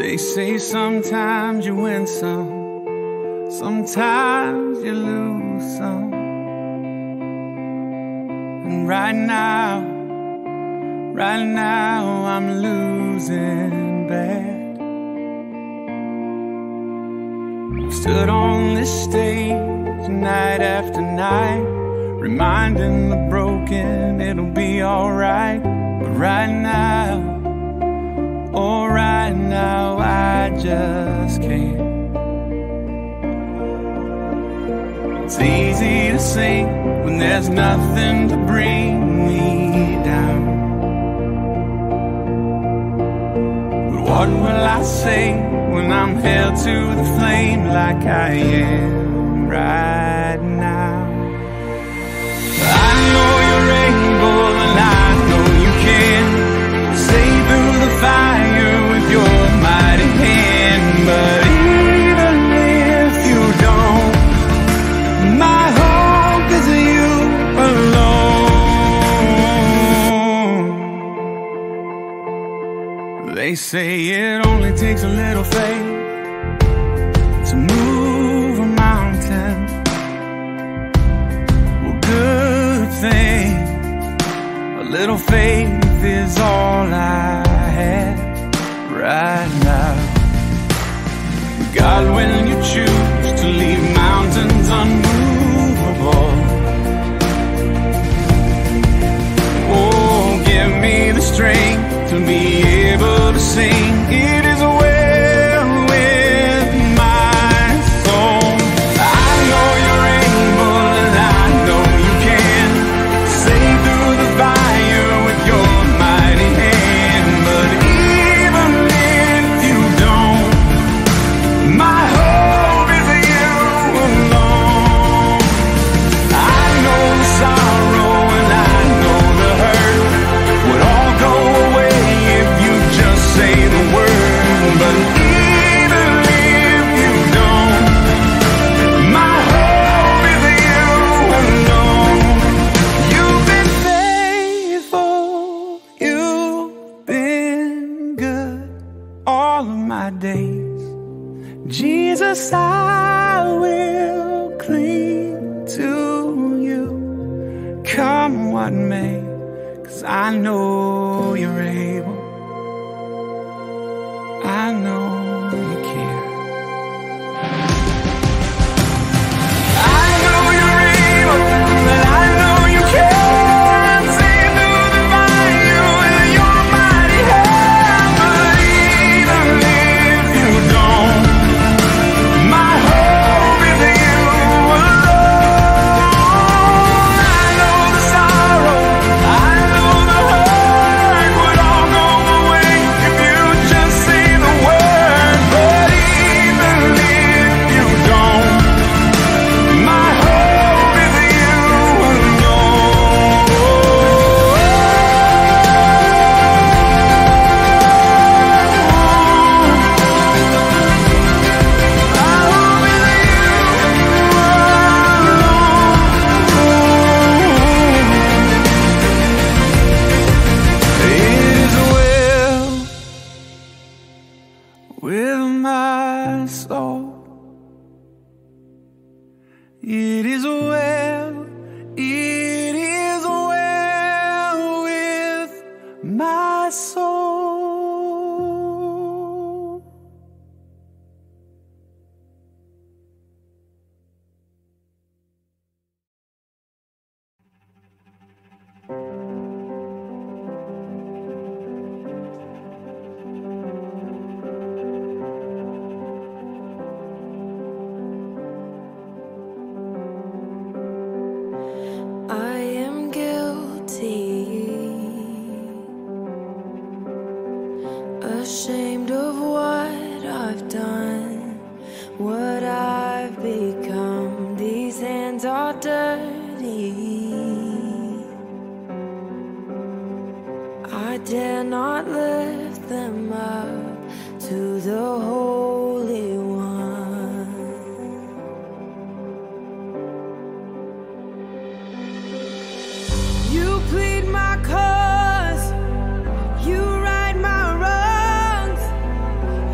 They say sometimes you win some, sometimes you lose some. And right now I'm losing bad. I've stood on this stage night after night, reminding the broken it'll be alright. But right now, oh, right now I just can't. It's easy to sing when there's nothing to bring me down. But what will I say when I'm held to the flame like I am right now? I know you're able and I know you can save through the fire with your mighty hand. But even if you don't, my hope is you alone. They say it only takes a little faith to move a mountain. Well, good thing a little faith is all I had right now. God, when you choose to leave mountains unmovable, oh, give me the strength to be able to sing. It is a way.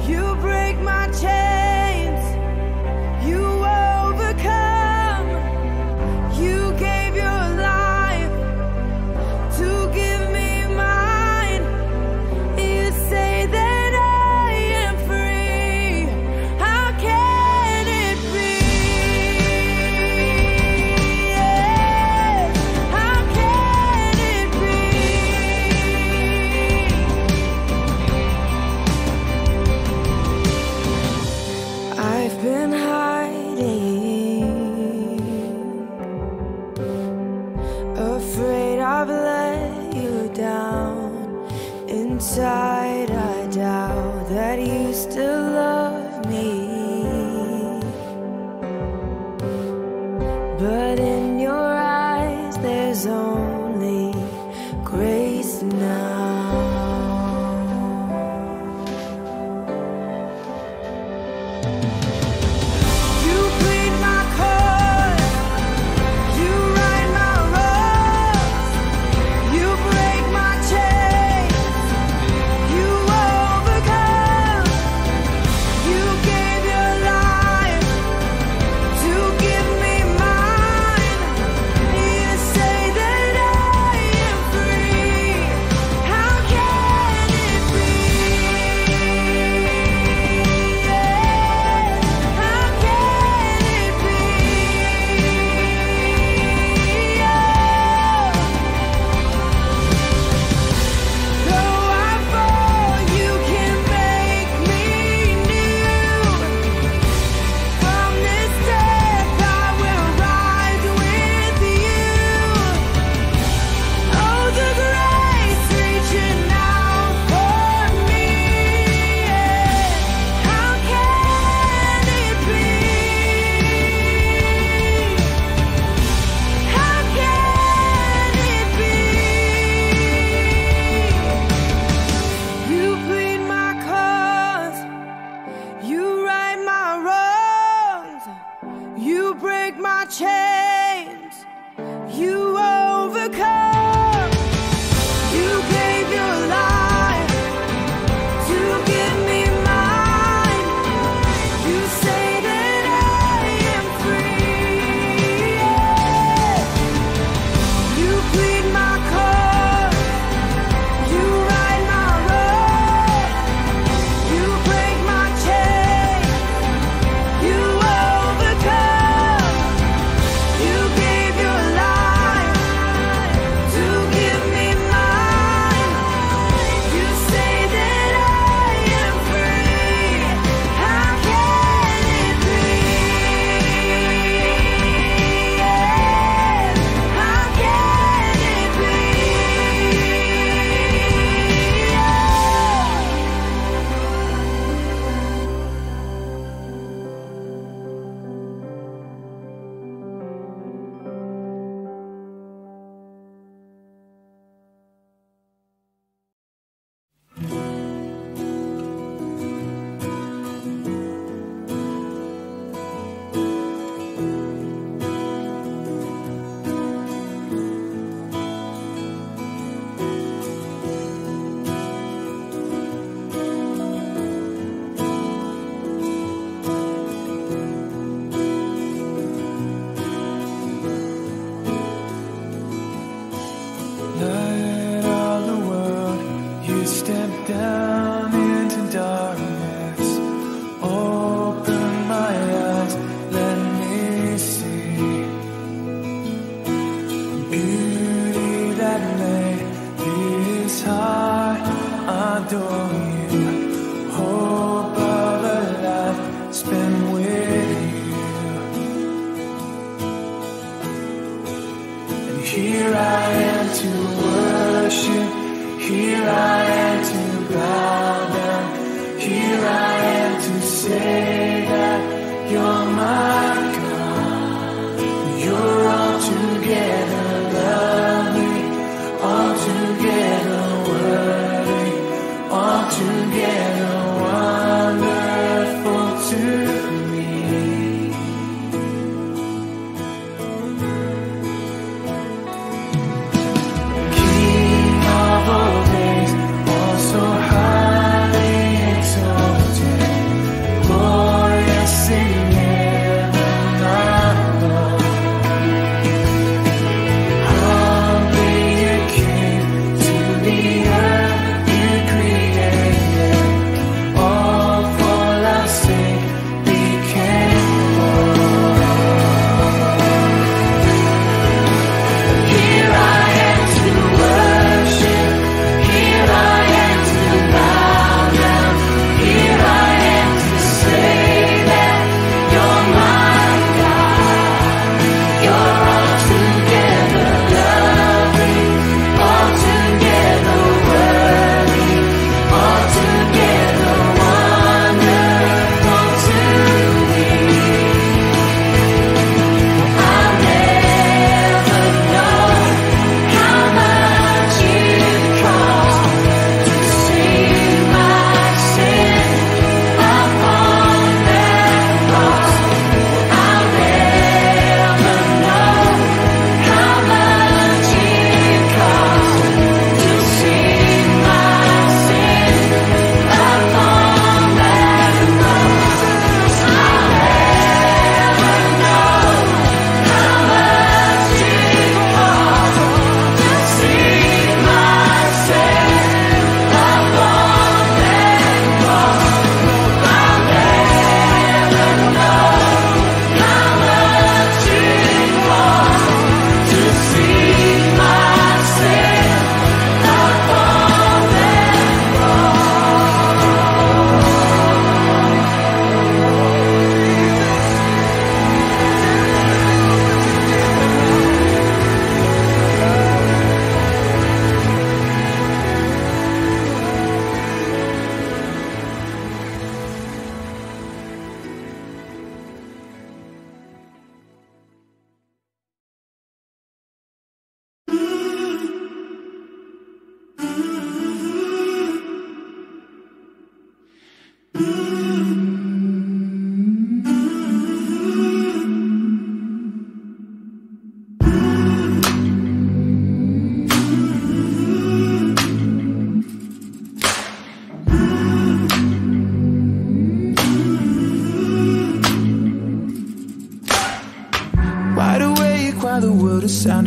You inside, I doubt that you still love me. But in your eyes, there's only grace now. You plead my cause, you right my wrongs, you break my chains, you overcome. You gave your life to give me mine. You say that I am free. How can it be? Yeah. How can it be? Yeah. Though I fall, you can make me new. From this death, I will rise with you. Oh, the grace reaching out for me. Yeah. How can it be? How can it be? You plead my cause, you right my wrongs, you break my chains, you overcome. You gave your life to give me mine. You say that I am free. Yeah. You plead my cause, you right my wrongs, you break my chains, you overcome. You gave your life to give me mine. You say that I am free. How can it be? Yeah. How can it be? Yeah. Light of the world, you step down into darkness. Open my eyes, let me see beauty that made this heart adore you. Hope of a life spent with you. And here I am to worship, here I am to bow down, here I am to say that you're my God. You're altogether lovely, altogether worthy, altogether wonderful to me. King of all things, also highly exalted, glorious in heaven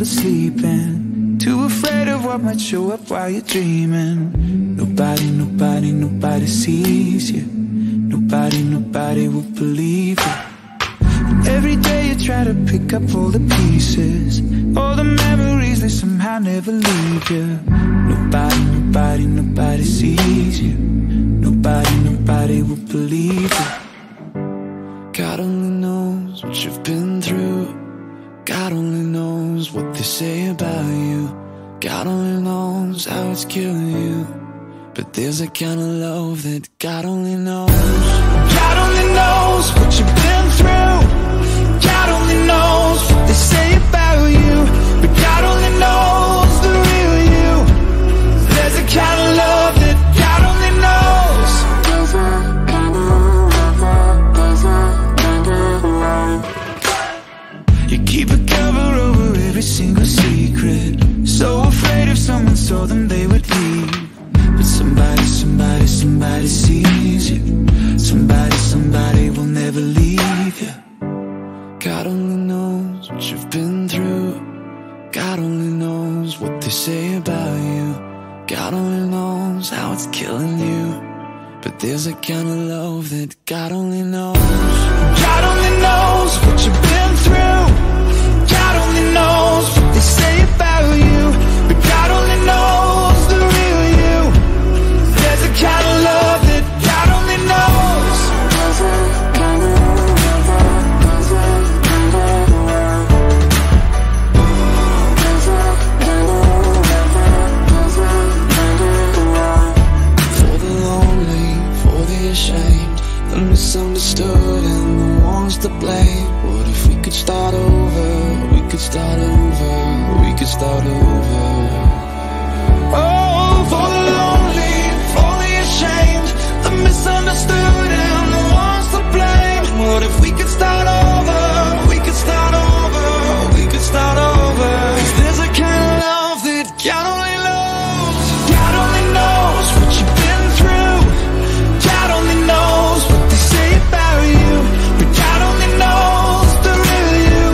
sound asleep and too afraid of what might show up while you're dreaming. Nobody sees you. Nobody will believe you. Every day you try to pick up all the pieces, all the memories, they somehow never leave you. Nobody sees you. Nobody will believe you. God only knows what you've been through. God only knows what they say about you. God only knows how it's killing you. But there's a kind of love that God only knows. God only knows what you've been through. God only knows what they say about you. But God only knows the real you. There's a kind of love that God only knows. You keep a cover over every single secret, so afraid if someone saw them they would leave. But somebody sees you. Somebody will never leave you. God only knows what you've been through. God only knows what they say about you. God only knows how it's killing you. But there's a kind of love that God only knows. God only knows what you've been through. God only knows what they say about you. But God only knows the real you. There's a kind of love that God only knows. For the lonely, for the ashamed, the misunderstood and the ones to blame. What if we could start over? We could start over. We could start over. Oh, for the lonely, for the ashamed, the misunderstood and the ones to blame. What if we could start over? We could start over. We could start over. 'Cause there's a kind of love that God only knows. God only knows what you've been through. God only knows what they say about you. But God only knows the real you.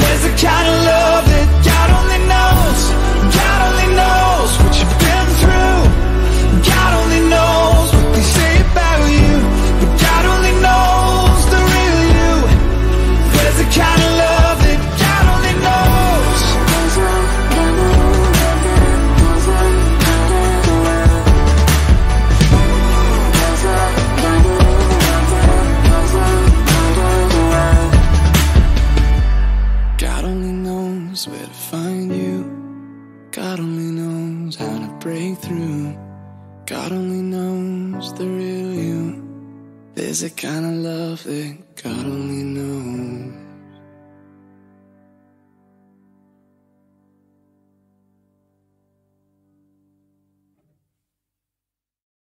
There's a kind of love that God only knows. God only knows what you've been through. God only knows what they say about you. But God only knows the real you. There's a kind of love that God only knows. God only knows where to find you. God only knows how to break through. God only knows the real you. There's a kind of love that God only knows.